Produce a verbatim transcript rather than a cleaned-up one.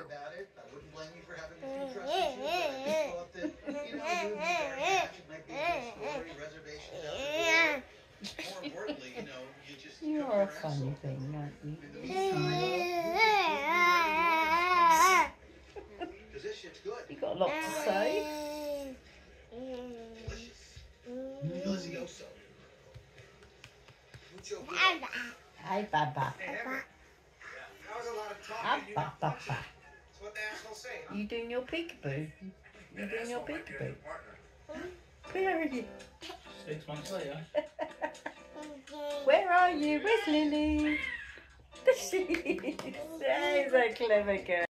about it. I wouldn't blame you for having a few trust issues, but I just thought that, you know, a movie starring magic might be a good story, reservations out the door. More importantly, you know, you just... You are a funny thing, aren't you? Because this shit's good. You got a lot to say. Delicious. Delicioso. Mucho good. Hey, Baba. Ah, bah, bah, bah. You doing your peekaboo? You doing your peekaboo? Where are you? Six months later. Where are you? Where's Lily? She's so clever girl.